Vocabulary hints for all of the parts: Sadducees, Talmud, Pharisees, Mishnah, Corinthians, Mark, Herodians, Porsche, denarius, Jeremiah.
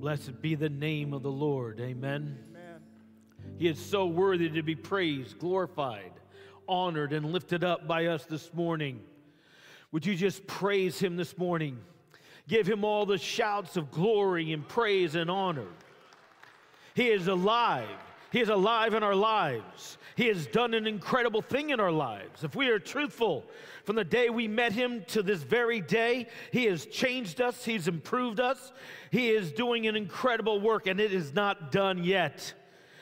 Blessed be the name of the Lord. Amen. Amen. He is so worthy to be praised, glorified, honored, and lifted up by us this morning. Would you just praise him this morning? Give him all the shouts of glory and praise and honor. He is alive. He is alive in our lives. He has done an incredible thing in our lives. If we are truthful, from the day we met him to this very day, he has changed us. He's improved us. He is doing an incredible work, and it is not done yet.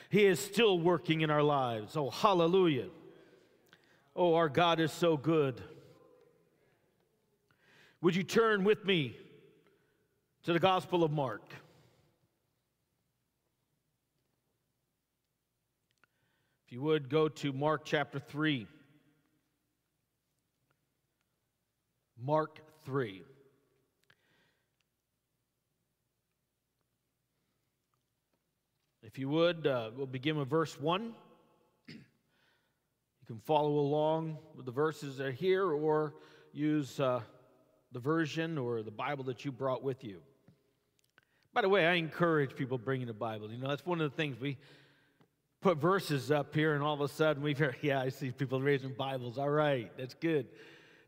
He is still working in our lives. Oh, hallelujah. Oh, our God is so good. Would you turn with me to the Gospel of Mark? If you would, go to Mark chapter 3. Mark 3. If you would, we'll begin with verse 1. You can follow along with the verses that are here, or use the version or the Bible that you brought with you. By the way, I encourage people bringing the Bible. You know, that's one of the things we put verses up here, and all of a sudden we've heard, yeah, I see people raising Bibles. All right, that's good.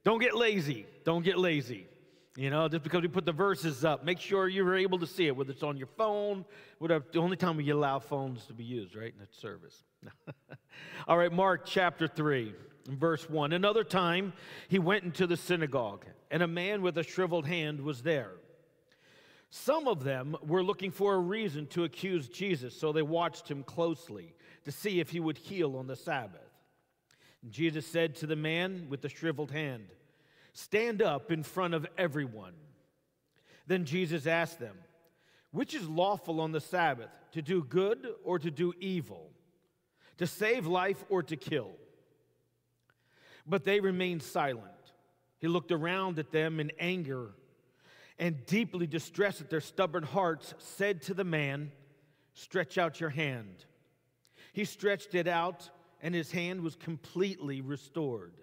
Don't get lazy. Don't get lazy. You know, just because we put the verses up, make sure you're able to see it, whether it's on your phone, whatever. The only time we allow phones to be used, right, in that service. All right, Mark chapter 3, verse 1. Another time he went into the synagogue, and a man with a shriveled hand was there. Some of them were looking for a reason to accuse Jesus, so they watched him closely to see if he would heal on the Sabbath. And Jesus said to the man with the shriveled hand, "Stand up in front of everyone." Then Jesus asked them, "Which is lawful on the Sabbath, to do good or to do evil, to save life or to kill?" But they remained silent. He looked around at them in anger, and deeply distressed at their stubborn hearts, said to the man, "Stretch out your hand." He stretched it out, and his hand was completely restored.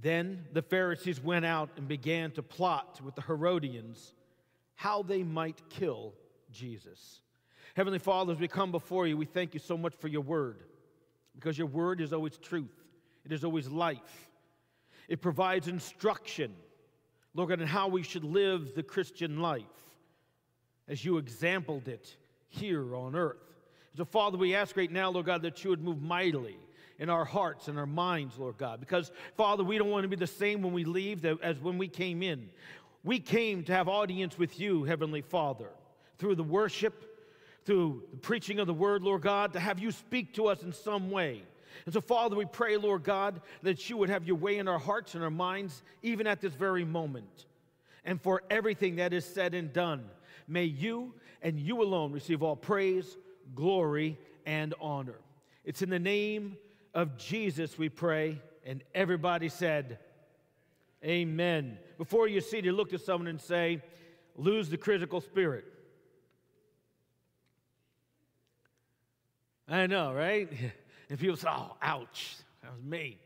Then the Pharisees went out and began to plot with the Herodians how they might kill Jesus. Heavenly Father, as we come before you, we thank you so much for your word, because your word is always truth. It is always life. It provides instruction, Lord God, and how we should live the Christian life as you exemplified it here on earth. So, Father, we ask right now, Lord God, that you would move mightily in our hearts and our minds, Lord God, because, Father, we don't want to be the same when we leave as when we came in. We came to have audience with you, Heavenly Father, through the worship, through the preaching of the word, Lord God, to have you speak to us in some way. And so, Father, we pray, Lord God, that you would have your way in our hearts and our minds, even at this very moment. And for everything that is said and done, may you and you alone receive all praise, glory, and honor. It's in the name of Jesus we pray, and everybody said, amen. Before you're seated, look to someone and say, lose the critical spirit. I know, right? And people say, oh, ouch, that was me.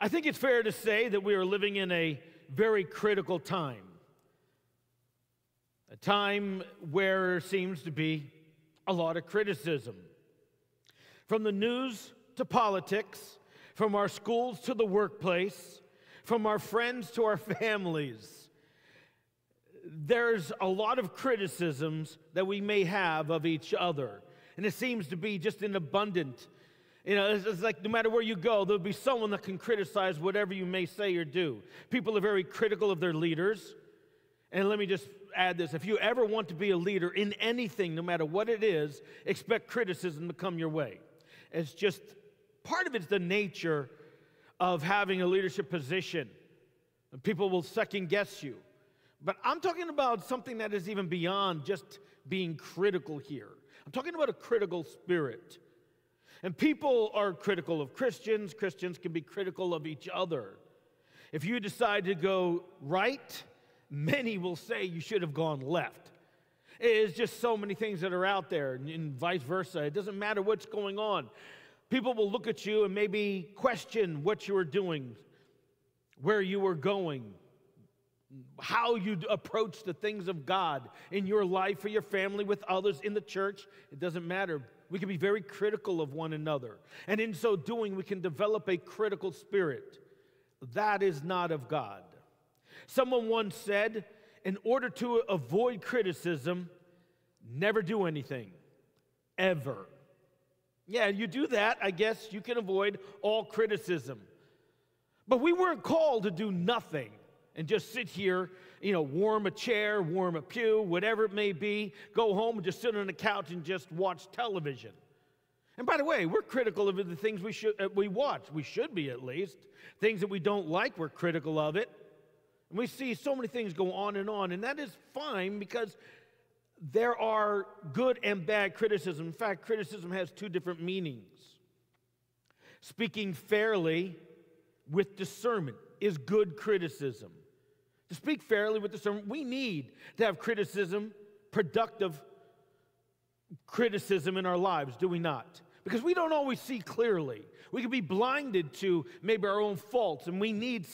I think it's fair to say that we are living in a very critical time, a time where there seems to be a lot of criticism. From the news to politics, from our schools to the workplace, from our friends to our families, there's a lot of criticisms that we may have of each other. And it seems to be just an abundant, you know, it's like no matter where you go, there'll be someone that can criticize whatever you may say or do. People are very critical of their leaders. And let me just add this. If you ever want to be a leader in anything, no matter what it is, expect criticism to come your way. It's just part of it's the nature of having a leadership position. People will second guess you. But I'm talking about something that is even beyond just being critical here. I'm talking about a critical spirit. And people are critical of Christians. Christians can be critical of each other. If you decide to go right, many will say you should have gone left. It's just so many things that are out there, and vice versa. It doesn't matter what's going on. People will look at you and maybe question what you were doing, where you were going, how you approach the things of God in your life, for your family, with others, in the church. It doesn't matter. We can be very critical of one another. And in so doing, we can develop a critical spirit. That is not of God. Someone once said, in order to avoid criticism, never do anything, ever. Yeah, you do that, I guess you can avoid all criticism. But we weren't called to do nothing and just sit here, you know, warm a chair, warm a pew, whatever it may be, go home and just sit on the couch and just watch television. And by the way, we're critical of the things we watch. We should be, at least. Things that we don't like, we're critical of it. And we see so many things go on, and that is fine, because there are good and bad criticism. In fact, criticism has two different meanings. Speaking fairly with discernment is good criticism. To speak fairly with discernment, we need to have criticism, productive criticism in our lives, do we not? Because we don't always see clearly. We can be blinded to maybe our own faults, and we need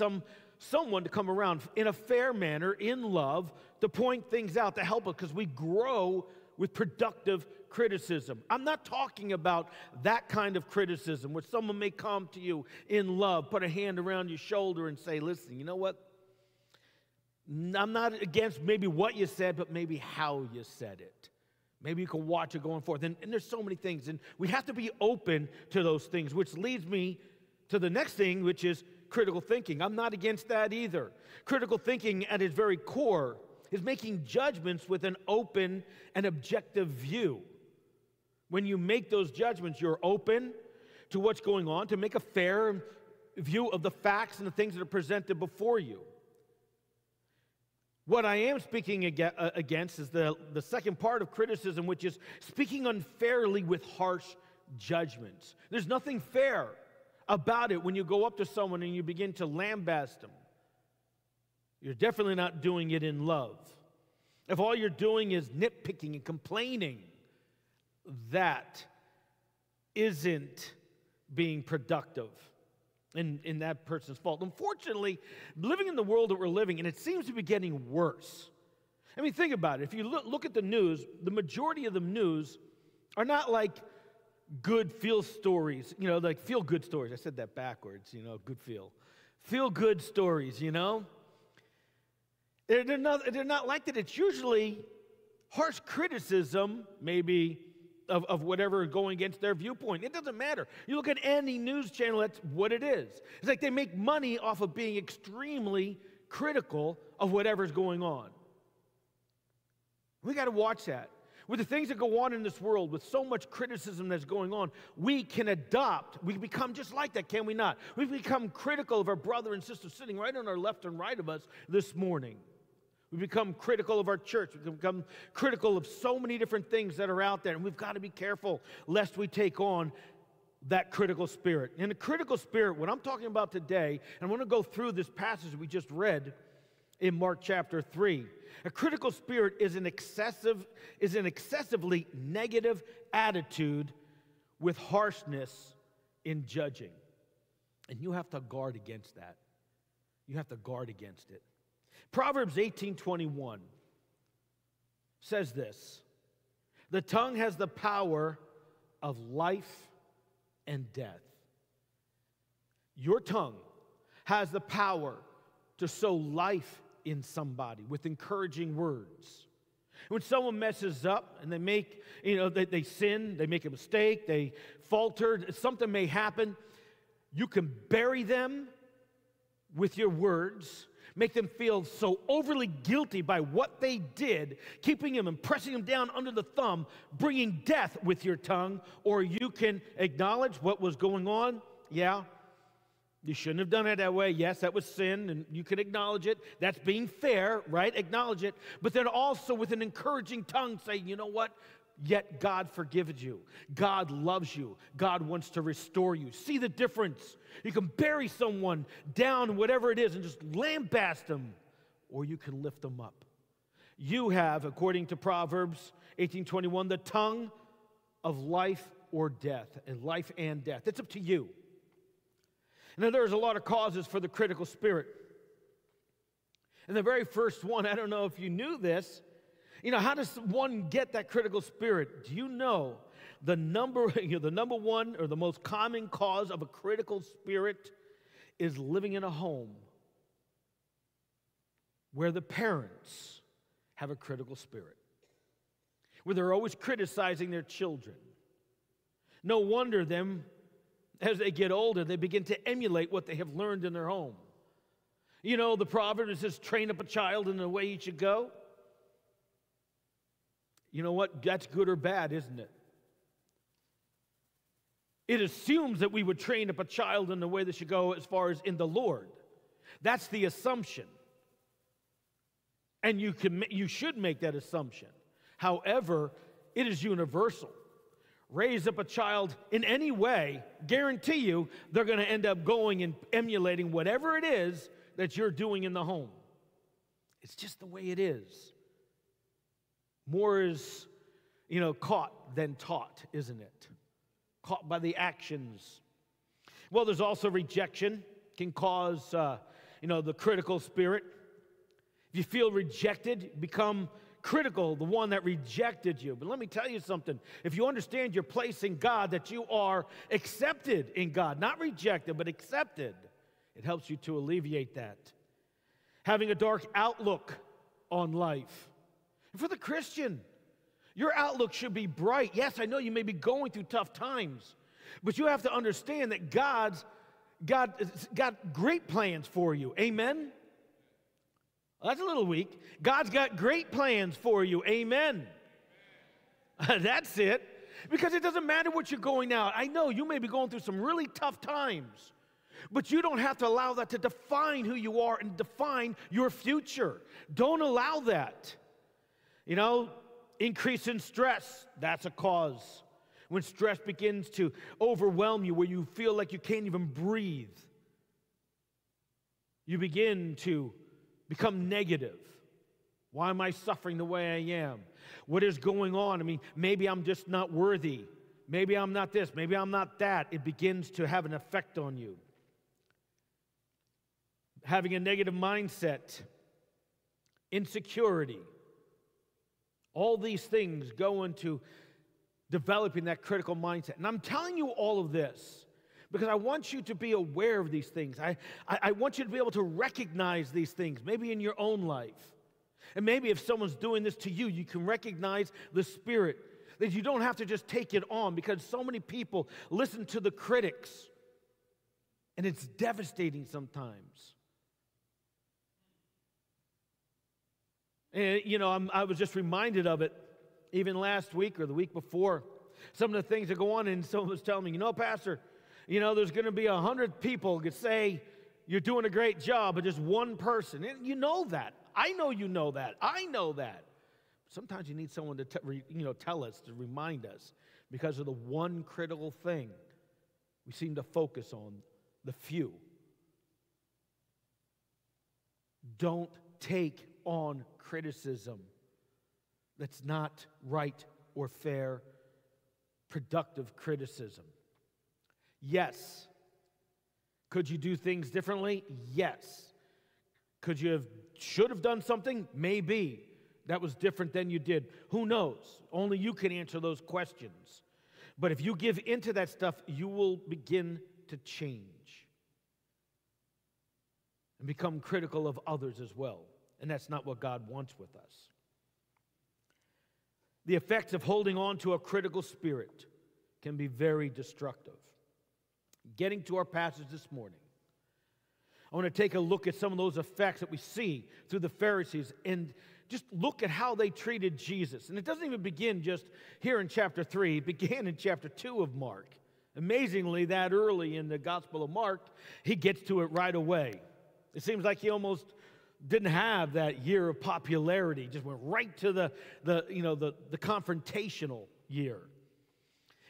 someone to come around in a fair manner, in love, to point things out, to help us, because we grow with productive criticism. I'm not talking about that kind of criticism where someone may come to you in love, put a hand around your shoulder and say, listen, you know what? I'm not against maybe what you said, but maybe how you said it. Maybe you can watch it going forth. And there's so many things, and we have to be open to those things, which leads me to the next thing, which is critical thinking. I'm not against that either. Critical thinking at its very core is making judgments with an open and objective view. When you make those judgments, you're open to what's going on, to make a fair view of the facts and the things that are presented before you. What I am speaking against is the second part of criticism, which is speaking unfairly with harsh judgments. There's nothing fair about it when you go up to someone and you begin to lambaste them. You're definitely not doing it in love. If all you're doing is nitpicking and complaining, that isn't being productive in that person's fault. Unfortunately, living in the world that we're living in, it seems to be getting worse. I mean, think about it. If you look at the news, the majority of the news are not like good feel stories, you know, like feel-good stories. I said that backwards, you know, good feel. Feel-good stories, you know. They're not like that. It's usually harsh criticism, maybe, of whatever going against their viewpoint. It doesn't matter. You look at any news channel, that's what it is. It's like they make money off of being extremely critical of whatever's going on. We got to watch that. With the things that go on in this world, with so much criticism that's going on, we can adopt, we become just like that, can we not? We've become critical of our brother and sister sitting right on our left and right of us this morning. We become critical of our church. We become critical of so many different things that are out there, and we've got to be careful lest we take on that critical spirit. And the critical spirit, what I'm talking about today, and I want to go through this passage we just read in Mark chapter 3. A critical spirit is an excessively negative attitude with harshness in judging. And you have to guard against that. You have to guard against it. Proverbs 18:21 says this: the tongue has the power of life and death. Your tongue has the power to sow life in somebody with encouraging words. When someone messes up and they make, you know, they sin, they make a mistake, they faltered, something may happen, you can bury them with your words, make them feel so overly guilty by what they did, keeping them and pressing them down under the thumb, bringing death with your tongue. Or you can acknowledge what was going on. Yeah, you shouldn't have done it that way. Yes, that was sin, and you can acknowledge it. That's being fair, right? Acknowledge it. But then also with an encouraging tongue saying, you know what? Yet God forgives you. God loves you. God wants to restore you. See the difference? You can bury someone down, whatever it is, and just lambaste them, or you can lift them up. You have, according to Proverbs 18:21, the tongue of life or death, and life and death. It's up to you. Now, there's a lot of causes for the critical spirit. And the very first one, I don't know if you knew this, how does one get that critical spirit? Do you know the number one or the most common cause of a critical spirit is living in a home where the parents have a critical spirit, where they're always criticizing their children. No wonder them, as they get older, they begin to emulate what they have learned in their home. The proverb says, train up a child in the way he should go. You know what? That's good or bad, isn't it? It assumes that we would train up a child in the way they should go as far as in the Lord. That's the assumption. And you should make that assumption. However, it is universal. Raise up a child in any way, guarantee you they're going to end up going and emulating whatever it is that you're doing in the home. It's just the way it is. More is, caught than taught, isn't it? Caught by the actions. Well, there's also rejection can cause, the critical spirit. If you feel rejected, become critical, the one that rejected you. But let me tell you something. If you understand your place in God, that you are accepted in God, not rejected, but accepted, it helps you to alleviate that. Having a dark outlook on life. And for the Christian, your outlook should be bright. Yes, I know you may be going through tough times, but you have to understand that God's got great plans for you. Amen? That's a little weak. God's got great plans for you. Amen. That's it. Because it doesn't matter what you're going out. I know you may be going through some really tough times, but you don't have to allow that to define who you are and define your future. Don't allow that. Increase in stress, that's a cause. When stress begins to overwhelm you, where you feel like you can't even breathe, you begin to become negative. Why am I suffering the way I am? What is going on? Maybe I'm just not worthy. Maybe I'm not this. Maybe I'm not that. It begins to have an effect on you. Having a negative mindset, insecurity, all these things go into developing that critical mindset. And I'm telling you all of this because I want you to be aware of these things. I want you to be able to recognize these things, maybe in your own life. And maybe if someone's doing this to you, you can recognize the spirit, that you don't have to just take it on, because so many people listen to the critics, and it's devastating sometimes. And, I was just reminded of it even last week or the week before. Some of the things that go on, and someone was telling me, Pastor, there's going to be 100 people that say you're doing a great job, but just one person. And you know that. I know you know that. I know that. Sometimes you need someone to, tell us, to remind us, because of the one critical thing we seem to focus on, the few. Don't take on criticism that's not right or fair, productive criticism. Yes. Could you do things differently? Yes. Should have done something? Maybe. That was different than you did. Who knows? Only you can answer those questions. But if you give into that stuff, you will begin to change and become critical of others as well. And that's not what God wants with us. The effects of holding on to a critical spirit can be very destructive. Getting to our passage this morning, I want to take a look at some of those effects that we see through the Pharisees, and just look at how they treated Jesus. And it doesn't even begin just here in chapter 3. It began in chapter 2 of Mark. Amazingly, that early in the Gospel of Mark, he gets to it right away. It seems like he almost didn't have that year of popularity. Just went right to the confrontational year.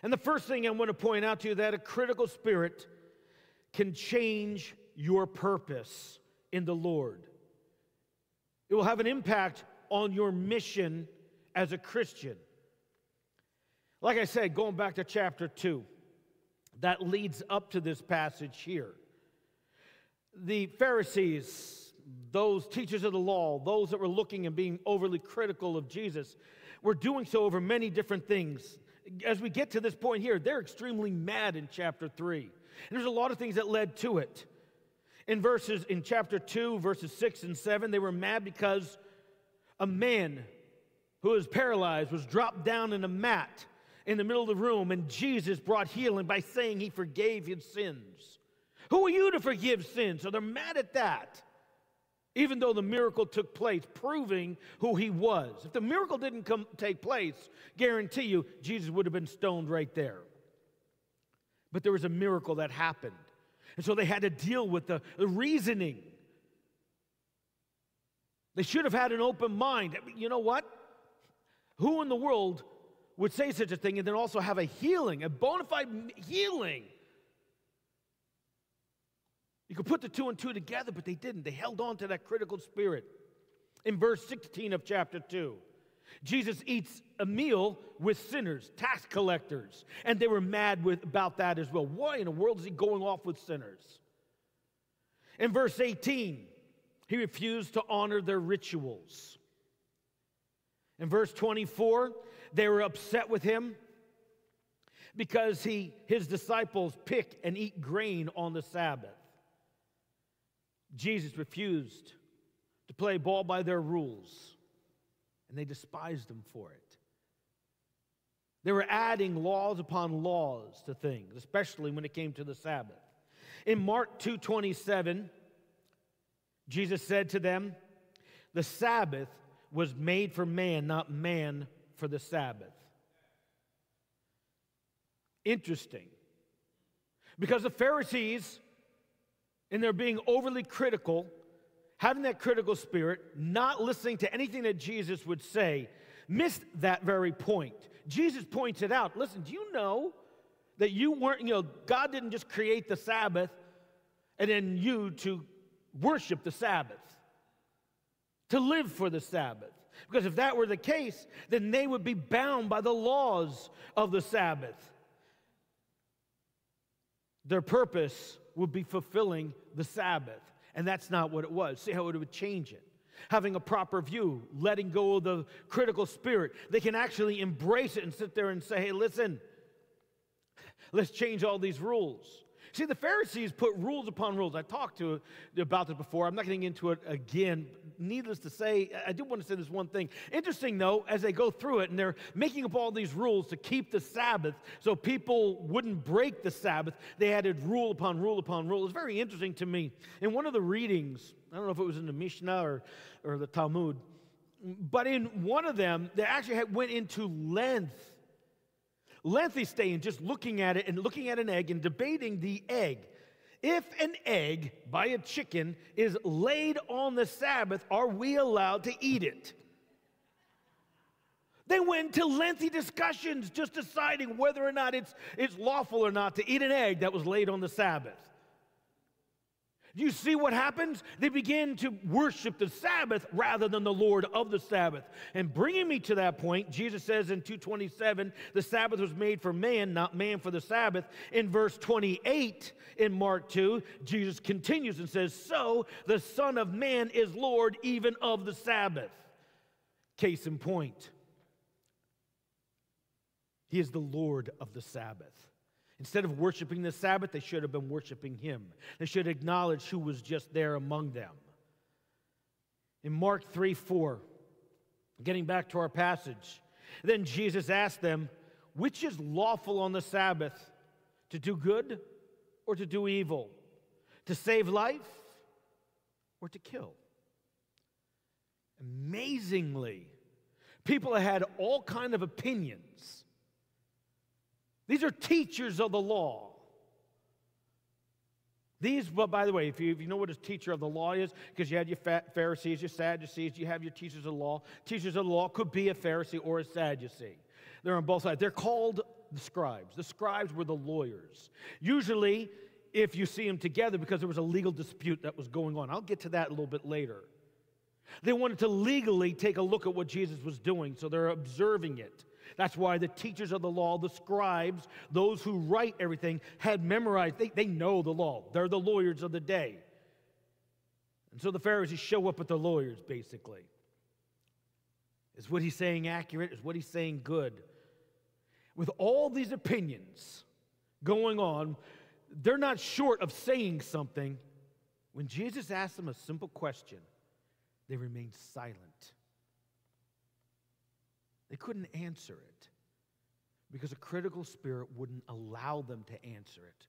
And the first thing I want to point out to you, that a critical spirit can change your purpose in the Lord. It will have an impact on your mission as a Christian. Like I said, going back to chapter 2, that leads up to this passage here. The Pharisees, those teachers of the law, those that were looking and being overly critical of Jesus, were doing so over many different things. As we get to this point here, they're extremely mad in chapter 3. And there's a lot of things that led to it. In chapter 2, verses 6 and 7, they were mad because a man who is paralyzed was dropped down in a mat in the middle of the room, and Jesus brought healing by saying he forgave his sins. Who are you to forgive sins? So they're mad at that, even though the miracle took place, proving who he was. If the miracle didn't take place, guarantee you, Jesus would have been stoned right there. But there was a miracle that happened. And so they had to deal with the reasoning. They should have had an open mind. I mean, you know what? Who in the world would say such a thing and then also have a healing, a bona fide healing? You could put the two and two together, but they didn't. They held on to that critical spirit. In verse 16 of chapter 2, Jesus eats a meal with sinners, tax collectors, and they were mad about that as well. Why in the world is he going off with sinners? In verse 18, he refused to honor their rituals. In verse 24, they were upset with him because his disciples pick and eat grain on the Sabbath. Jesus refused to play ball by their rules, and they despised him for it. They were adding laws upon laws to things, especially when it came to the Sabbath. In Mark 2:27, Jesus said to them, "The Sabbath was made for man, not man for the Sabbath." Interesting. Because the Pharisees, in their being overly critical, having that critical spirit, not listening to anything that Jesus would say, missed that very point. Jesus points it out. Listen, do you know that God didn't just create the Sabbath and then you to worship the Sabbath, to live for the Sabbath? Because if that were the case, then they would be bound by the laws of the Sabbath. Their purpose would be fulfilling the Sabbath, and that's not what it was. See how it would change it. Having a proper view, letting go of the critical spirit. They can actually embrace it and sit there and say, hey, listen, let's change all these rules. See, the Pharisees put rules upon rules. I talked about this before. I'm not getting into it again. Needless to say, I do want to say this one thing. Interesting, though, as they go through it, and they're making up all these rules to keep the Sabbath so people wouldn't break the Sabbath, they added rule upon rule upon rule. It's very interesting to me. In one of the readings, I don't know if it was in the Mishnah or the Talmud, but in one of them, they actually went into lengthy stay and just looking at it and looking at an egg and debating the egg. If an egg by a chicken is laid on the Sabbath, are we allowed to eat it? They went to lengthy discussions just deciding whether or not it's lawful or not to eat an egg that was laid on the Sabbath. Do you see what happens? They begin to worship the Sabbath rather than the Lord of the Sabbath. And bringing me to that point, Jesus says in 2:27, the Sabbath was made for man, not man for the Sabbath. In verse 28 in Mark 2, Jesus continues and says, so the Son of Man is Lord even of the Sabbath. Case in point, he is the Lord of the Sabbath. Instead of worshiping the Sabbath, they should have been worshiping him. They should acknowledge who was just there among them. In Mark 3:4, getting back to our passage, then Jesus asked them, which is lawful on the Sabbath, to do good or to do evil, to save life or to kill? Amazingly, people had all kinds of opinions. These are teachers of the law. These, well, by the way, if you know what a teacher of the law is, because you had your Pharisees, your Sadducees, you have your teachers of the law. Teachers of the law could be a Pharisee or a Sadducee. They're on both sides. They're called the scribes. The scribes were the lawyers. Usually, if you see them together, because there was a legal dispute that was going on. I'll get to that a little bit later. They wanted to legally take a look at what Jesus was doing, so they're observing it. That's why the teachers of the law, the scribes, those who write everything, had memorized. They know the law. They're the lawyers of the day. And so the Pharisees show up with their lawyers, basically. Is what he's saying accurate? Is what he's saying good? With all these opinions going on, they're not short of saying something. When Jesus asked them a simple question, they remained silent. They couldn't answer it because a critical spirit wouldn't allow them to answer it.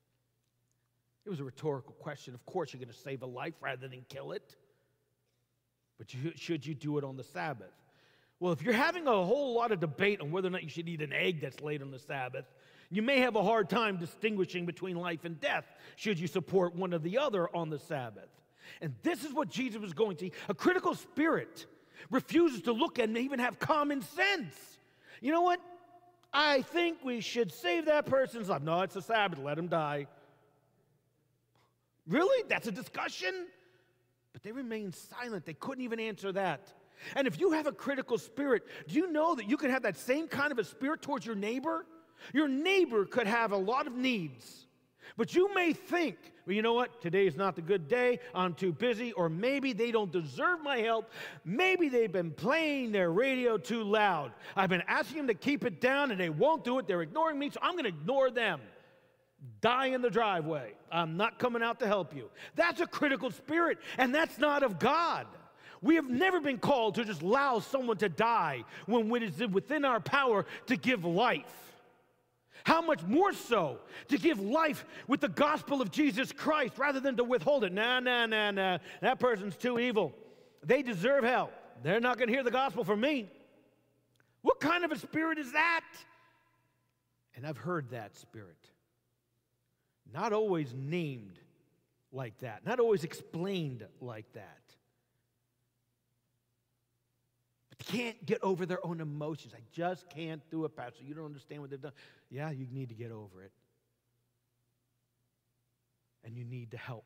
It was a rhetorical question. Of course, you're going to save a life rather than kill it. But should you do it on the Sabbath? Well, if you're having a whole lot of debate on whether or not you should eat an egg that's laid on the Sabbath, you may have a hard time distinguishing between life and death should you support one or the other on the Sabbath. And this is what Jesus was going to. A critical spirit refuses to look at and even have common sense. You know what? I think we should save that person's life. No, it's a Sabbath. Let him die. Really? That's a discussion? But they remained silent. They couldn't even answer that. And if you have a critical spirit, do you know that you can have that same kind of a spirit towards your neighbor? Your neighbor could have a lot of needs, but you may think, well, you know what? Today is not the good day. I'm too busy, or maybe they don't deserve my help. Maybe they've been playing their radio too loud. I've been asking them to keep it down, and they won't do it. They're ignoring me, so I'm going to ignore them. Die in the driveway. I'm not coming out to help you. That's a critical spirit, and that's not of God. We have never been called to just allow someone to die when it is within our power to give life. How much more so to give life with the gospel of Jesus Christ rather than to withhold it. Nah. That person's too evil. They deserve hell. They're not going to hear the gospel from me. What kind of a spirit is that? And I've heard that spirit. Not always named like that. Not always explained like that. Can't get over their own emotions. I just can't do it, Pastor. You don't understand what they've done. Yeah, you need to get over it. And you need to help.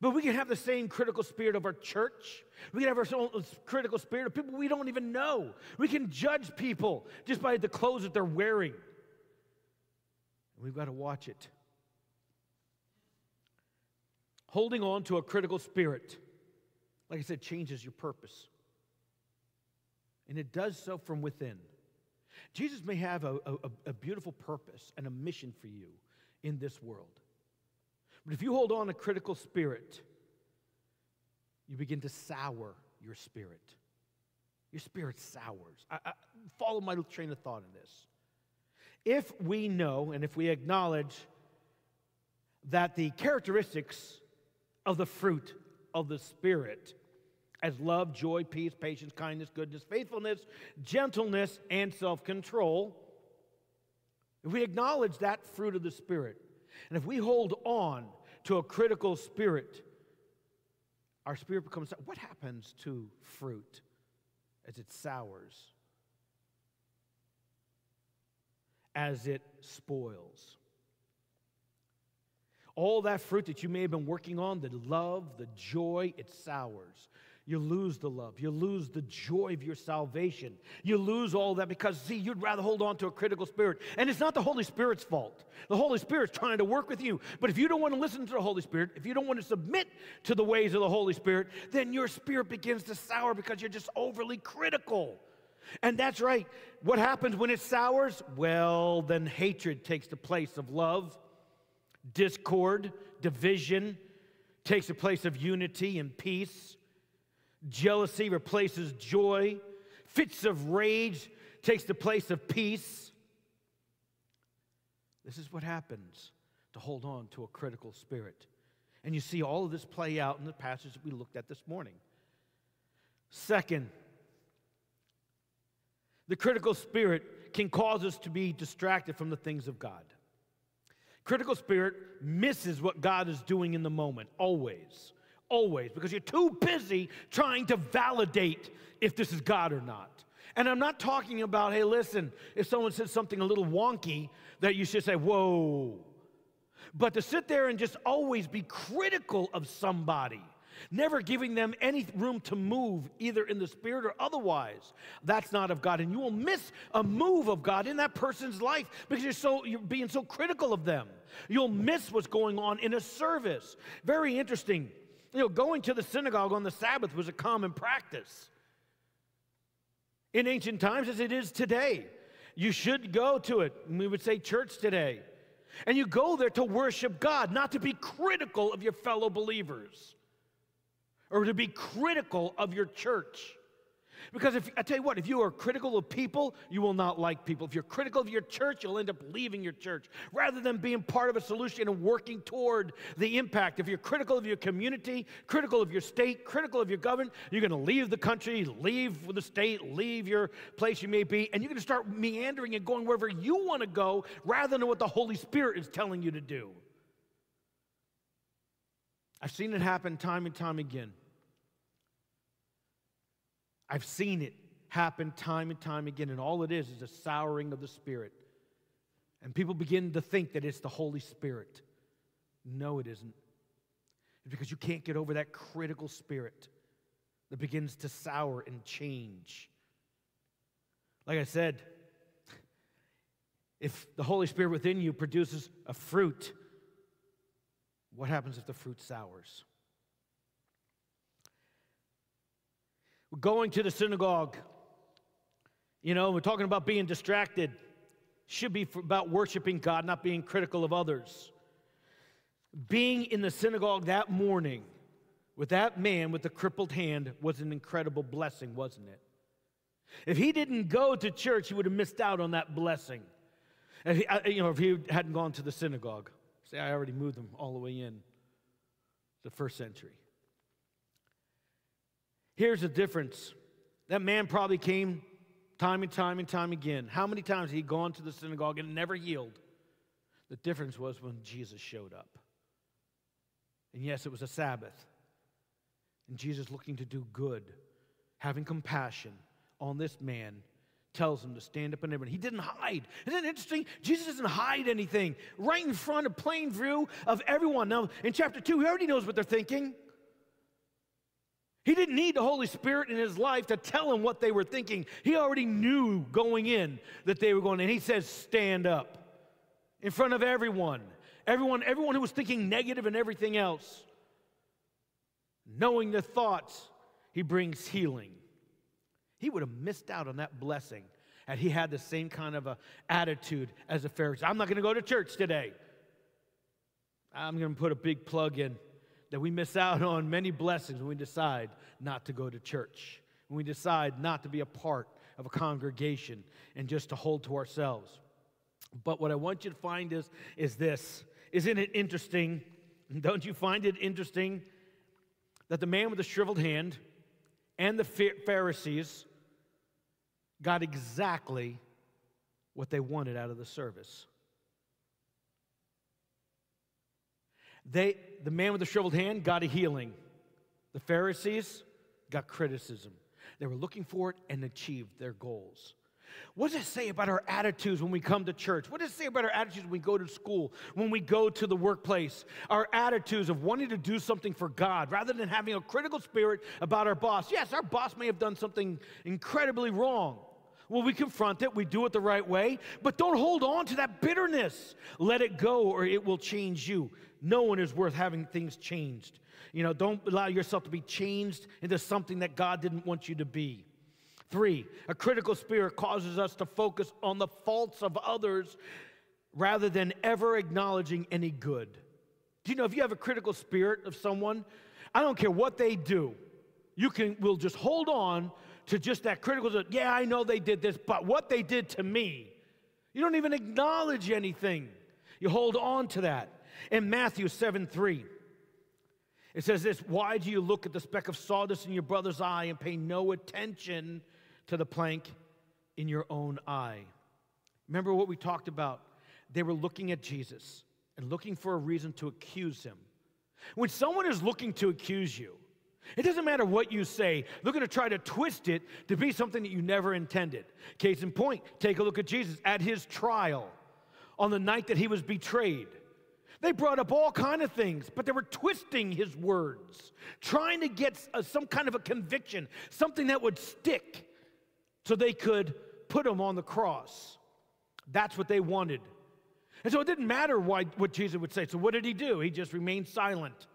But we can have the same critical spirit of our church. We can have our own critical spirit of people we don't even know. We can judge people just by the clothes that they're wearing. And we've got to watch it. Holding on to a critical spirit, like I said, changes your purpose. And it does so from within. Jesus may have a beautiful purpose and a mission for you in this world. But if you hold on a critical spirit, you begin to sour your spirit. Your spirit sours. I follow my train of thought in this. If we know and if we acknowledge that the characteristics of the fruit of the Spirit as love, joy, peace, patience, kindness, goodness, faithfulness, gentleness, and self-control, if we acknowledge that fruit of the Spirit, and if we hold on to a critical spirit, our spirit becomes, what happens to fruit as it sours, as it spoils? All that fruit that you may have been working on, the love, the joy, it sours. You lose the love. You lose the joy of your salvation. You lose all that because, see, you'd rather hold on to a critical spirit. And it's not the Holy Spirit's fault. The Holy Spirit's trying to work with you. But if you don't want to listen to the Holy Spirit, if you don't want to submit to the ways of the Holy Spirit, then your spirit begins to sour because you're just overly critical. And that's right. What happens when it sours? Well, then hatred takes the place of love. Discord, division takes the place of unity and peace. Jealousy replaces joy. Fits of rage takes the place of peace. This is what happens to hold on to a critical spirit. And you see all of this play out in the passage that we looked at this morning. Second, the critical spirit can cause us to be distracted from the things of God. Critical spirit misses what God is doing in the moment, always. Always, because you're too busy trying to validate if this is God or not. And I'm not talking about, hey, listen, if someone says something a little wonky, that you should say, whoa. But to sit there and just always be critical of somebody, never giving them any room to move, either in the spirit or otherwise, that's not of God. And you will miss a move of God in that person's life because you're being so critical of them. You'll miss what's going on in a service. Very interesting. going to the synagogue on the Sabbath was a common practice in ancient times as it is today. You should go to it. We would say church today. And you go there to worship God, not to be critical of your fellow believers or to be critical of your church. Because I tell you what, if you are critical of people, you will not like people. If you're critical of your church, you'll end up leaving your church rather than being part of a solution and working toward the impact. If you're critical of your community, critical of your state, critical of your government, you're going to leave the country, leave the state, leave your place you may be, and you're going to start meandering and going wherever you want to go rather than what the Holy Spirit is telling you to do. I've seen it happen time and time again. I've seen it happen time and time again, and all it is a souring of the Spirit. And people begin to think that it's the Holy Spirit. No, it isn't. It's because you can't get over that critical spirit that begins to sour and change. Like I said, if the Holy Spirit within you produces a fruit, what happens if the fruit sours? We're going to the synagogue. You know, we're talking about being distracted. Should be about worshiping God, not being critical of others. Being in the synagogue that morning with that man with the crippled hand was an incredible blessing, wasn't it? If he didn't go to church, he would have missed out on that blessing. If he hadn't gone to the synagogue. See, I already moved them all the way in the first century. Here's the difference. That man probably came time and time and time again. How many times had he gone to the synagogue and never healed? The difference was when Jesus showed up. And yes, it was a Sabbath. And Jesus, looking to do good, having compassion on this man, tells him to stand up and everything. He didn't hide. Isn't it interesting? Jesus doesn't hide anything. Right in front of plain view of everyone. Now, in chapter 2, he already knows what they're thinking. He didn't need the Holy Spirit in his life to tell him what they were thinking. He already knew going in that they were going in. He says, stand up in front of everyone who was thinking negative and everything else. Knowing their thoughts, he brings healing. He would have missed out on that blessing had he had the same kind of attitude as the Pharisees. I'm not going to go to church today. I'm going to put a big plug in. That we miss out on many blessings when we decide not to go to church, when we decide not to be a part of a congregation and just to hold to ourselves. But what I want you to find is this. Isn't it interesting? Don't you find it interesting that the man with the shriveled hand and the Pharisees got exactly what they wanted out of the service? The man with the shriveled hand got a healing. The Pharisees got criticism. They were looking for it and achieved their goals. What does it say about our attitudes when we come to church? What does it say about our attitudes when we go to school, when we go to the workplace? Our attitudes of wanting to do something for God rather than having a critical spirit about our boss. Yes, our boss may have done something incredibly wrong. Well, we confront it, we do it the right way, but don't hold on to that bitterness. Let it go or it will change you. No one is worth having things changed. You know, don't allow yourself to be changed into something that God didn't want you to be. 3, a critical spirit causes us to focus on the faults of others rather than ever acknowledging any good. Do you know if you have a critical spirit of someone, I don't care what they do, we'll just hold on to just that critical, yeah, I know they did this, but what they did to me, you don't even acknowledge anything. You hold on to that. In Matthew 7:3, it says this, why do you look at the speck of sawdust in your brother's eye and pay no attention to the plank in your own eye? Remember what we talked about. They were looking at Jesus and looking for a reason to accuse him. When someone is looking to accuse you, it doesn't matter what you say. They're going to try to twist it to be something that you never intended. Case in point, take a look at Jesus at his trial on the night that he was betrayed. They brought up all kinds of things, but they were twisting his words, trying to get some kind of a conviction, something that would stick so they could put him on the cross. That's what they wanted. And so it didn't matter what Jesus would say. So what did he do? He just remained silent.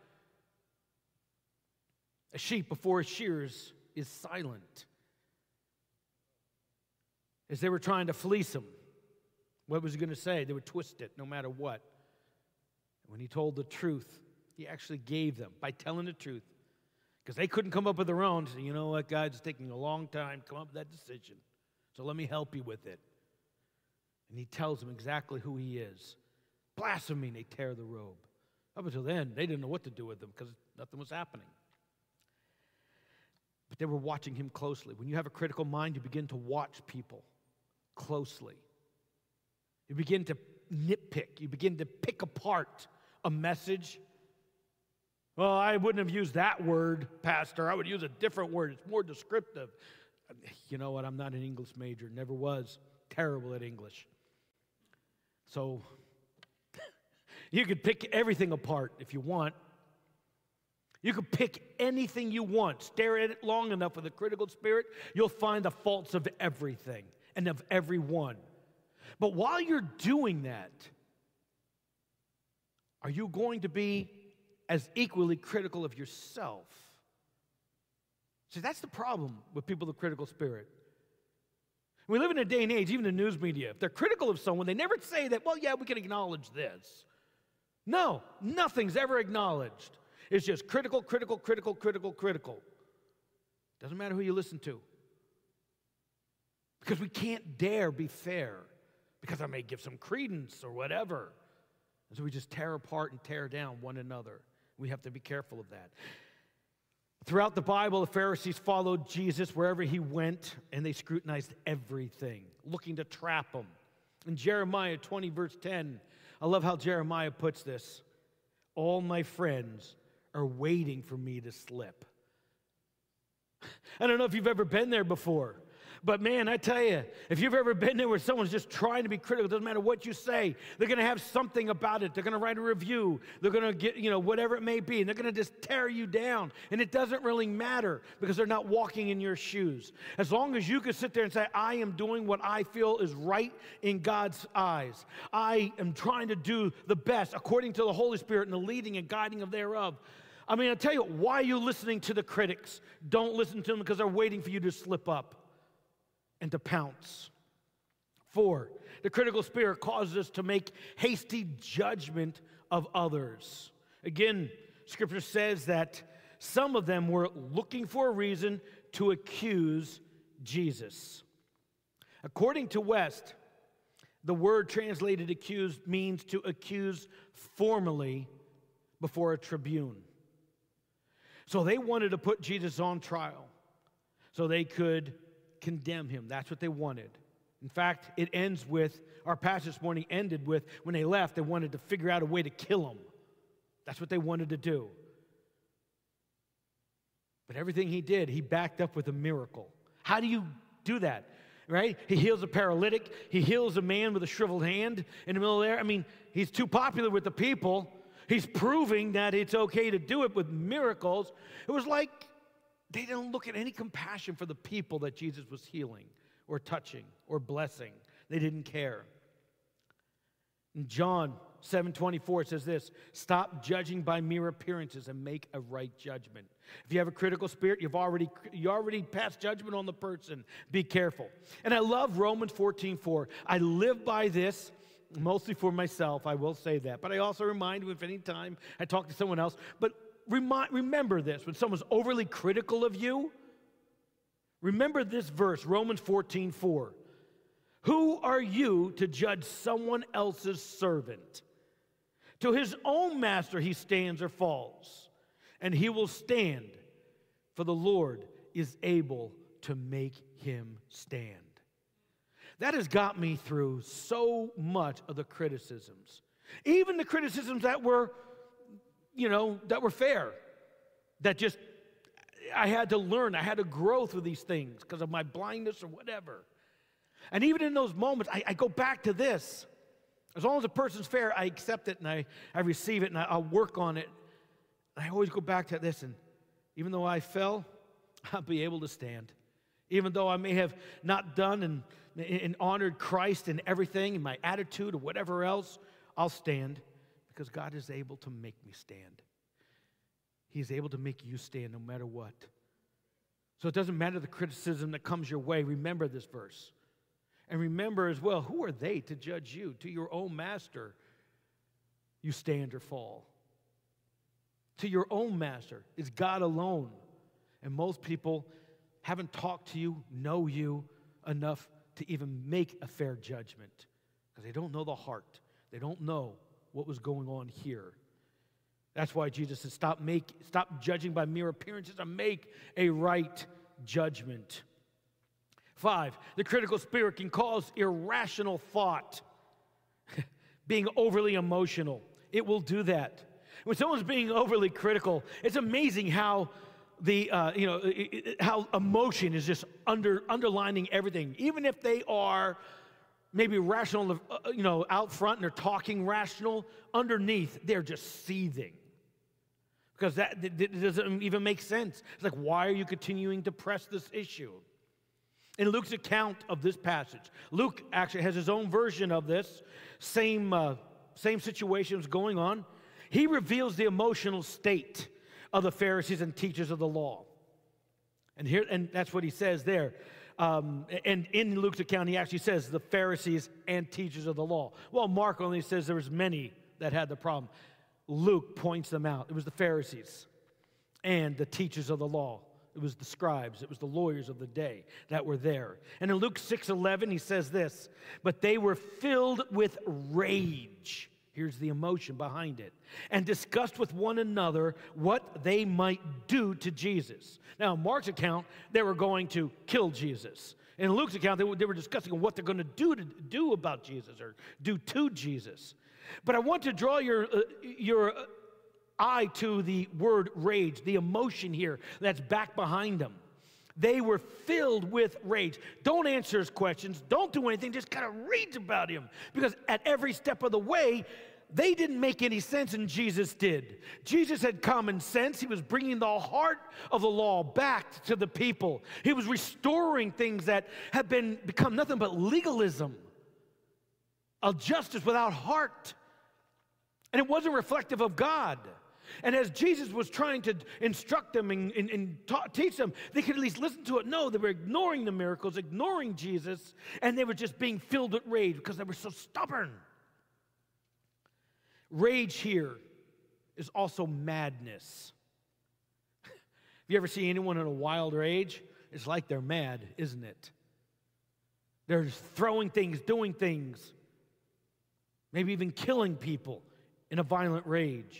A sheep before its shears is silent. As they were trying to fleece him, what was he going to say? They would twist it no matter what. And when he told the truth, he actually gave them by telling the truth. Because they couldn't come up with their own. So, you know what, God, it's taking a long time to come up with that decision. So let me help you with it. And he tells them exactly who he is. Blasphemy, they tear the robe. Up until then, they didn't know what to do with them because nothing was happening. But they were watching him closely. When you have a critical mind, you begin to watch people closely. You begin to nitpick. You begin to pick apart a message. Well, I wouldn't have used that word, Pastor. I would use a different word. It's more descriptive. You know what? I'm not an English major. Never was. Terrible at English. So you could pick everything apart if you want. You could pick anything you want. Stare at it long enough with a critical spirit. You'll find the faults of everything and of everyone. But while you're doing that, are you going to be as equally critical of yourself? See, that's the problem with people with critical spirit. We live in a day and age, even the news media, if they're critical of someone, they never say that, well, yeah, we can acknowledge this. No, nothing's ever acknowledged. It's just critical, critical, critical, critical, critical. Doesn't matter who you listen to. Because we can't dare be fair, because I may give some credence or whatever. And so we just tear apart and tear down one another. We have to be careful of that. Throughout the Bible, the Pharisees followed Jesus wherever he went, and they scrutinized everything, looking to trap him. In Jeremiah 20, verse 10, I love how Jeremiah puts this. All my friends are waiting for me to slip. I don't know if you've ever been there before. But man, I tell you, if you've ever been there where someone's just trying to be critical, it doesn't matter what you say, they're going to have something about it. They're going to write a review. They're going to get, whatever it may be, and they're going to just tear you down. And it doesn't really matter because they're not walking in your shoes. As long as you can sit there and say, I am doing what I feel is right in God's eyes. I am trying to do the best according to the Holy Spirit and the leading and guiding of thereof. I mean, I tell you, why are you listening to the critics? Don't listen to them because they're waiting for you to slip up and to pounce. 4, the critical spirit causes us to make hasty judgment of others. Again, Scripture says that some of them were looking for a reason to accuse Jesus. According to West, the word translated accused means to accuse formally before a tribune. So they wanted to put Jesus on trial so they could condemn him. That's what they wanted. In fact, it ends with, our passage this morning ended with, when they left, they wanted to figure out a way to kill him. That's what they wanted to do. But everything he did, he backed up with a miracle. How do you do that? Right? He heals a paralytic. He heals a man with a shriveled hand in the middle of the air. I mean, he's too popular with the people. He's proving that it's okay to do it with miracles. It was like they didn't look at any compassion for the people that Jesus was healing or touching or blessing. They didn't care. And John 7:24 says this, stop judging by mere appearances and make a right judgment. If you have a critical spirit, you already passed judgment on the person. Be careful. And I love Romans 14:4. I live by this. Mostly for myself, I will say that. But I also remind you if any time I talk to someone else. But remember this, when someone's overly critical of you, remember this verse, Romans 14:4. Who are you to judge someone else's servant? To his own master he stands or falls, and he will stand, for the Lord is able to make him stand. That has got me through so much of the criticisms, even the criticisms that were that were fair, that just, I had to learn, I had to grow through these things because of my blindness or whatever. And even in those moments, I go back to this. As long as a person's fair, I accept it and I receive it and I'll work on it. I always go back to this, and even though I fell, I'll be able to stand. Even though I may have not done and honored Christ in everything, in my attitude or whatever else, I'll stand. Because God is able to make me stand. He's able to make you stand no matter what. So it doesn't matter the criticism that comes your way. Remember this verse. And remember as well, who are they to judge you? To your own master, you stand or fall. To your own master is God alone. And most people haven't talked to you, know you enough to even make a fair judgment because they don't know the heart. They don't know what was going on here. That's why Jesus said, stop judging by mere appearances and make a right judgment. 5, the critical spirit can cause irrational thought, being overly emotional. It will do that. When someone's being overly critical, it's amazing how the how emotion is just underlining everything. Even if they are maybe rational, out front and they're talking rational, underneath they're just seething because that doesn't even make sense. It's like, why are you continuing to press this issue? In Luke's account of this passage, Luke actually has his own version of this same situations going on. He reveals the emotional state of the Pharisees and teachers of the law, and that's what he says there. And in Luke's account, he actually says the Pharisees and teachers of the law. Well, Mark only says there was many that had the problem. Luke points them out. It was the Pharisees and the teachers of the law. It was the scribes. It was the lawyers of the day that were there. And in Luke 6:11, he says this, but they were filled with rage. Here's the emotion behind it. And discussed with one another what they might do to Jesus. Now, in Mark's account, they were going to kill Jesus. In Luke's account, they were discussing what they're going to do about Jesus or do to Jesus. But I want to draw your eye to the word rage, the emotion here that's back behind them. They were filled with rage. Don't answer his questions. Don't do anything. Just kind of rage about him. Because at every step of the way, they didn't make any sense, and Jesus did. Jesus had common sense. He was bringing the heart of the law back to the people. He was restoring things that had become nothing but legalism, a justice without heart. And it wasn't reflective of God. And as Jesus was trying to instruct them and teach them, they could at least listen to it. No, they were ignoring the miracles, ignoring Jesus, and they were just being filled with rage because they were so stubborn. Rage here is also madness. If you ever see anyone in a wild rage, it's like they're mad, isn't it? They're just throwing things, doing things, maybe even killing people in a violent rage.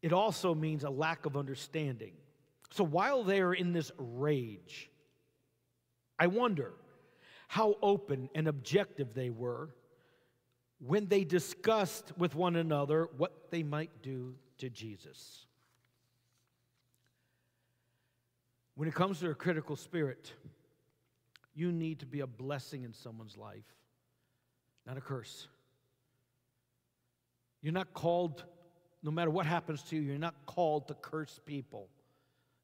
It also means a lack of understanding. So while they are in this rage, I wonder how open and objective they were when they discussed with one another what they might do to Jesus. When it comes to a critical spirit, you need to be a blessing in someone's life, not a curse. You're not called, no matter what happens to you, you're not called to curse people.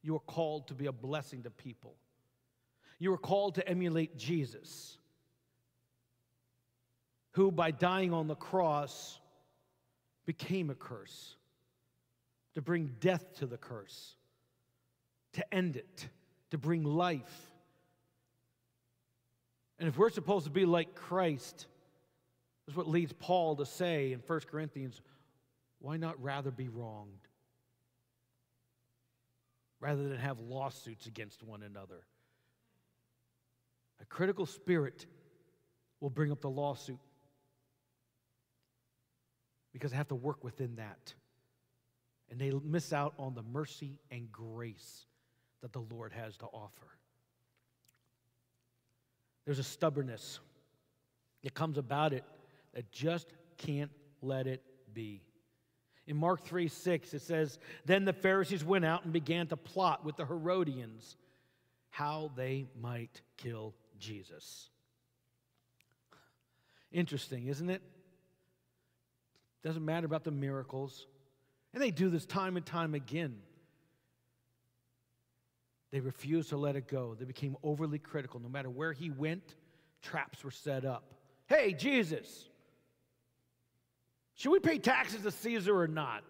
You are called to be a blessing to people. You are called to emulate Jesus, who by dying on the cross became a curse, to bring death to the curse, to end it, to bring life. And if we're supposed to be like Christ, that's what leads Paul to say in 1 Corinthians, why not rather be wronged rather than have lawsuits against one another? A critical spirit will bring up the lawsuit because they have to work within that. And they miss out on the mercy and grace that the Lord has to offer. There's a stubbornness that comes about it that just can't let it be. In Mark 3:6, it says, then the Pharisees went out and began to plot with the Herodians how they might kill Jesus. Interesting, isn't it? Doesn't matter about the miracles. And they do this time and time again. They refused to let it go. They became overly critical. No matter where he went, traps were set up. Hey, Jesus! Should we pay taxes to Caesar or not?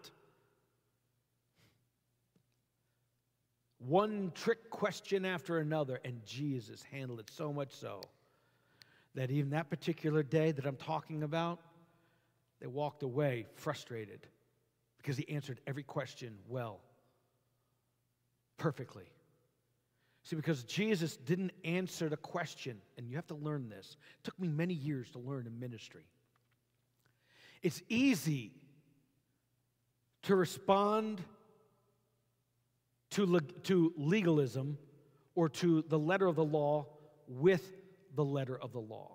One trick question after another, and Jesus handled it so much so that even that particular day that I'm talking about, they walked away frustrated because he answered every question well, perfectly. See, because Jesus didn't answer the question, and you have to learn this. It took me many years to learn in ministry. It's easy to respond to legalism or to the letter of the law with the letter of the law.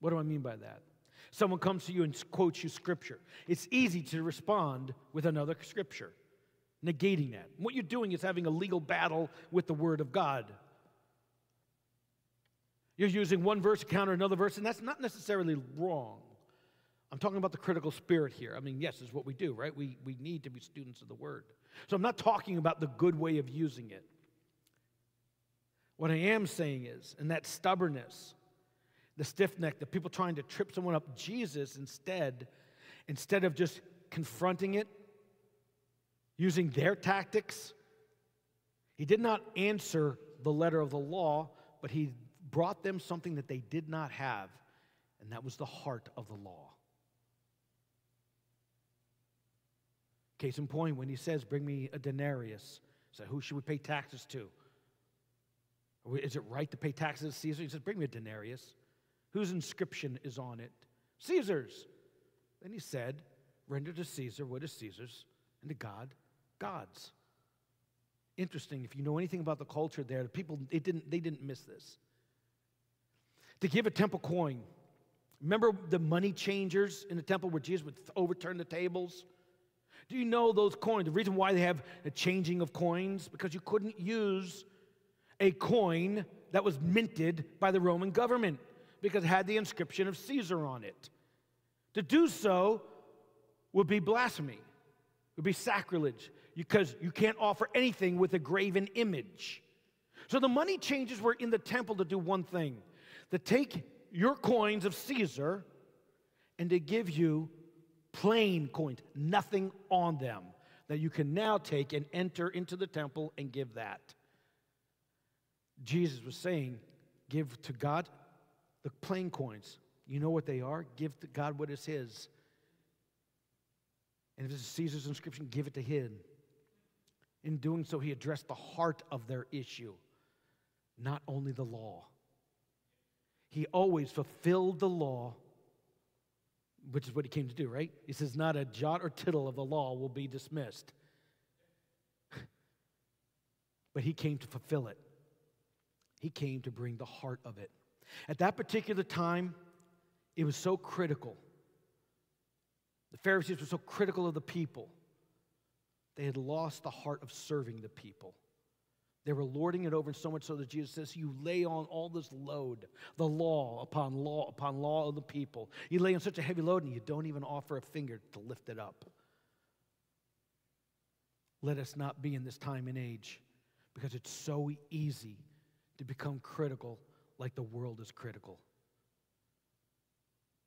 What do I mean by that? Someone comes to you and quotes you scripture. It's easy to respond with another scripture, negating that. What you're doing is having a legal battle with the Word of God. You're using one verse to counter another verse, and that's not necessarily wrong. I'm talking about the critical spirit here. I mean, yes, it's what we do, right? We need to be students of the Word. So I'm not talking about the good way of using it. What I am saying is, in that stubbornness, the stiff neck, the people trying to trip someone up, Jesus instead of just confronting it, using their tactics, he did not answer the letter of the law, but he brought them something that they did not have, and that was the heart of the law. Case in point, when he says, bring me a denarius, so who should we pay taxes to? Is it right to pay taxes to Caesar? He says, bring me a denarius. Whose inscription is on it? Caesar's. Then he said, render to Caesar what is Caesar's, and to God, God's. Interesting, if you know anything about the culture there, the people, they didn't miss this. To give a temple coin. Remember the money changers in the temple where Jesus would overturn the tables? Do you know those coins? The reason why they have a changing of coins? Because you couldn't use a coin that was minted by the Roman government because it had the inscription of Caesar on it. To do so would be blasphemy, would be sacrilege, because you can't offer anything with a graven image. So the money changers were in the temple to do one thing, to take your coins of Caesar and to give you plain coins, nothing on them, that you can now take and enter into the temple and give that. Jesus was saying, give to God the plain coins. You know what they are? Give to God what is his. And if it's Caesar's inscription, give it to him. In doing so, he addressed the heart of their issue, not only the law. He always fulfilled the law, which is what he came to do, right? He says, not a jot or tittle of the law will be dismissed. But he came to fulfill it. He came to bring the heart of it. At that particular time, it was so critical. The Pharisees were so critical of the people. They had lost the heart of serving the people. They were lording it over, and so much so that Jesus says, you lay on all this load, the law upon law upon law of the people. You lay on such a heavy load, and you don't even offer a finger to lift it up. Let us not be in this time and age, because it's so easy to become critical like the world is critical.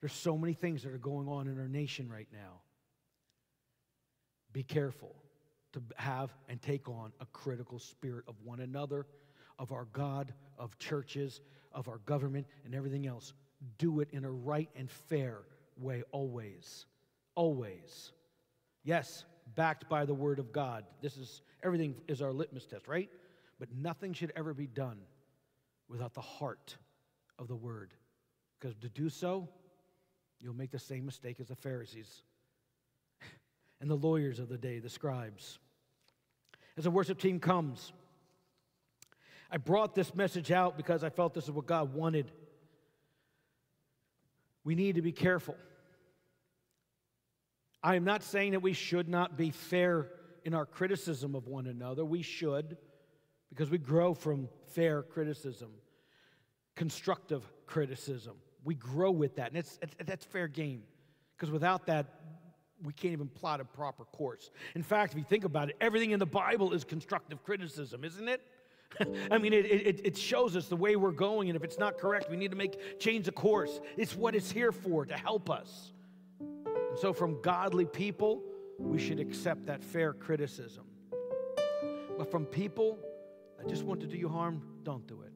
There's so many things that are going on in our nation right now. Be careful to have and take on a critical spirit of one another, of our God, of churches, of our government, and everything else. Do it in a right and fair way always. Always. Yes, backed by the Word of God. This is, everything is our litmus test, right? But nothing should ever be done without the heart of the Word. Because to do so, you'll make the same mistake as the Pharisees and the lawyers of the day, the scribes. As the worship team comes, I brought this message out because I felt this is what God wanted. We need to be careful. I am not saying that we should not be fair in our criticism of one another. We should, because we grow from fair criticism, constructive criticism. We grow with that, and that's fair game, because without that, we can't even plot a proper course. In fact, if you think about it, everything in the Bible is constructive criticism, isn't it? I mean, it shows us the way we're going, and if it's not correct, we need to change the course. It's what it's here for, to help us. So from godly people, we should accept that fair criticism. But from people that just want to do you harm, don't do it.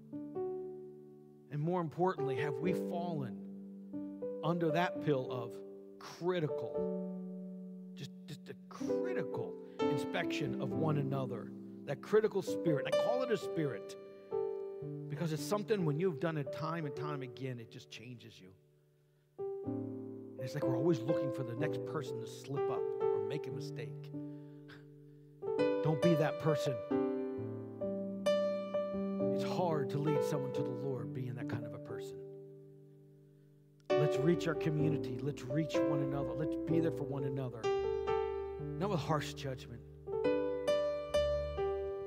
And more importantly, have we fallen under that pill of critical, just a critical inspection of one another, that critical spirit? I call it a spirit because it's something when you've done it time and time again, it just changes you. And it's like we're always looking for the next person to slip up or make a mistake. Don't be that person. It's hard to lead someone to the Lord being that kind of a person. Let's reach our community. Let's reach one another. Let's be there for one another. Not with harsh judgment.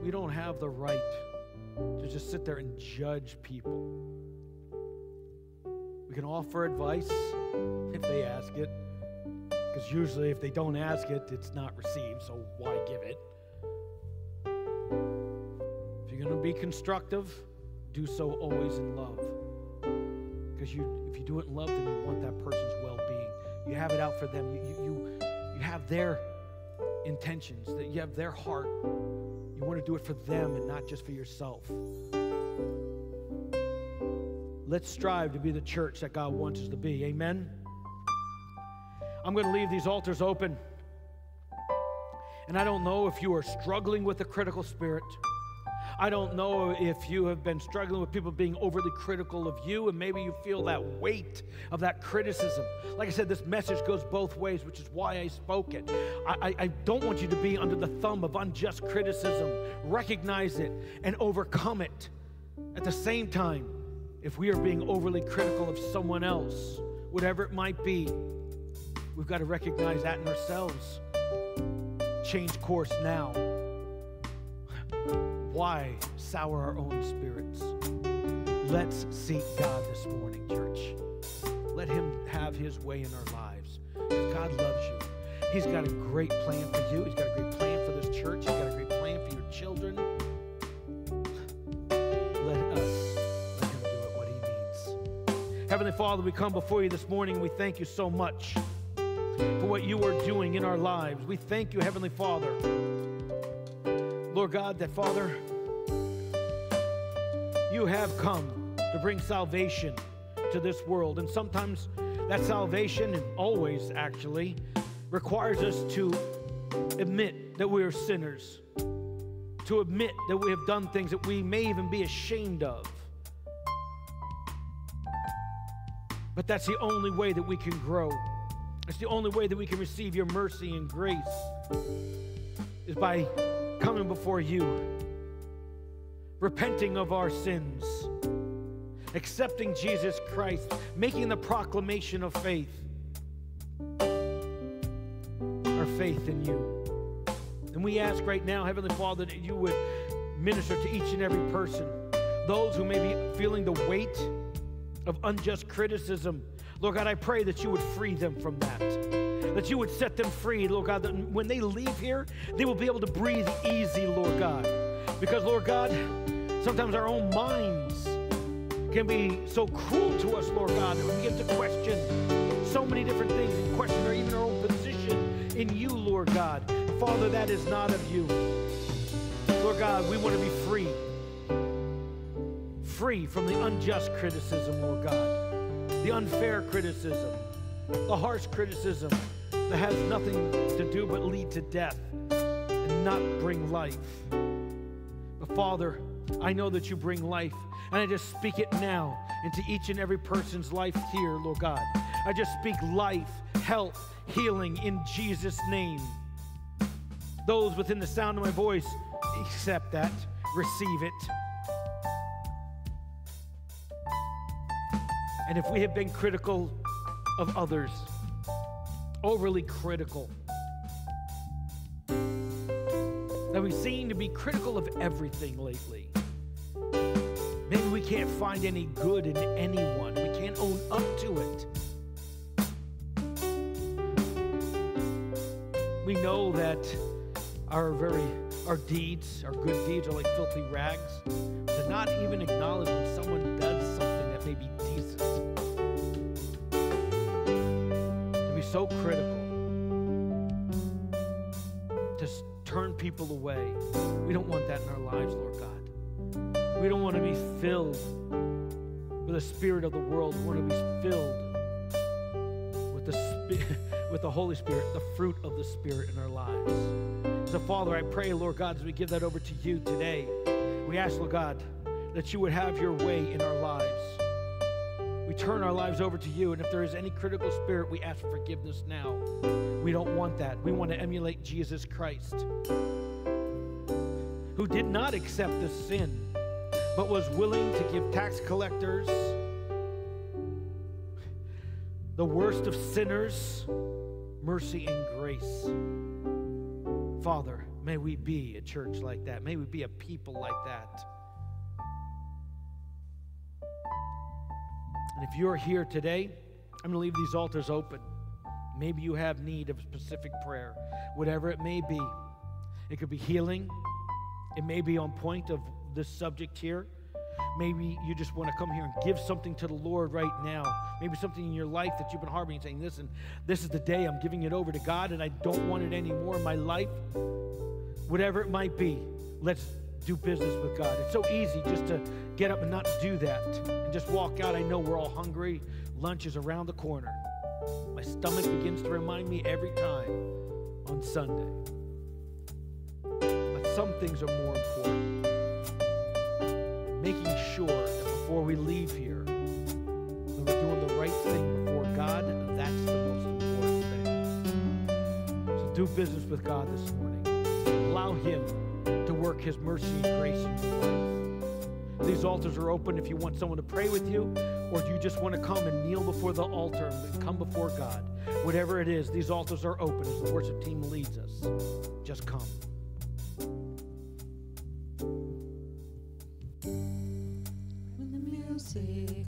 We don't have the right to just sit there and judge people. We can offer advice if they ask it, because usually if they don't ask it, it's not received, so why give it? If you're going to be constructive, do so always in love, because if you do it in love, then you want that person's well-being. You have it out for them. You have their intentions, that you have their heart. You want to do it for them and not just for yourself. Let's strive to be the church that God wants us to be. Amen? I'm going to leave these altars open. And I don't know if you are struggling with a critical spirit. I don't know if you have been struggling with people being overly critical of you, and maybe you feel that weight of that criticism. Like I said, this message goes both ways, which is why I spoke it. I don't want you to be under the thumb of unjust criticism. Recognize it and overcome it. At the same time, if we are being overly critical of someone else, whatever it might be, we've got to recognize that in ourselves. Change course now. Why sour our own spirits? Let's seek God this morning, church. Let him have his way in our lives. God loves you. He's got a great plan for you. He's got a great plan for this church. He's got a great plan for your children. Let him do it what he needs. Heavenly Father, we come before you this morning. We thank you so much for what you are doing in our lives. We thank you, Heavenly Father. Lord God, that Father, you have come to bring salvation to this world. And sometimes that salvation, and always actually, requires us to admit that we are sinners, to admit that we have done things that we may even be ashamed of. But that's the only way that we can grow. It's the only way that we can receive your mercy and grace, is by coming before you, repenting of our sins, accepting Jesus Christ, making the proclamation of faith, our faith in you. And we ask right now, Heavenly Father, that you would minister to each and every person, those who may be feeling the weight of unjust criticism. Lord God, I pray that you would free them from that, that you would set them free, Lord God, that when they leave here, they will be able to breathe easy, Lord God. Because, Lord God, sometimes our own minds can be so cruel to us, Lord God, that we begin to question so many different things and question even our own position in you, Lord God. Father, that is not of you. Lord God, we want to be free, free from the unjust criticism, Lord God, the unfair criticism, the harsh criticism that has nothing to do but lead to death and not bring life. But Father, I know that you bring life, and I just speak it now into each and every person's life here, Lord God. I just speak life, health, healing in Jesus' name. Those within the sound of my voice, accept that, receive it. And if we have been critical of others, overly critical, that we seem to be critical of everything lately. Maybe we can't find any good in anyone. We can't own up to it. We know that our deeds, our good deeds, are like filthy rags. To not even acknowledge when someone does something that may be decent. So critical. turn people away. We don't want that in our lives, Lord God. We don't want to be filled with the spirit of the world. We want to be filled with the Holy Spirit, the fruit of the Spirit in our lives. So, Father, I pray, Lord God, as we give that over to you today, we ask, Lord God, that you would have your way in our lives. We turn our lives over to you, and if there is any critical spirit, we ask for forgiveness now. We don't want that. We want to emulate Jesus Christ, who did not accept the sin, but was willing to give tax collectors, the worst of sinners, mercy and grace. Father, may we be a church like that. May we be a people like that. And if you're here today, I'm going to leave these altars open. Maybe you have need of specific prayer, whatever it may be. It could be healing. It may be on point of this subject here. Maybe you just want to come here and give something to the Lord right now. Maybe something in your life that you've been harboring, saying, listen, this is the day I'm giving it over to God, and I don't want it anymore in my life. Whatever it might be, let's do business with God. It's so easy just to get up and not do that and just walk out. I know we're all hungry. Lunch is around the corner. My stomach begins to remind me every time on Sunday. But some things are more important. Making sure that before we leave here, that we're doing the right thing before God, that's the most important thing. So do business with God this morning. Allow him to work his mercy and grace in your life. These altars are open if you want someone to pray with you, or do you just want to come and kneel before the altar and come before God. Whatever it is, these altars are open as the worship team leads us. Just come. When the music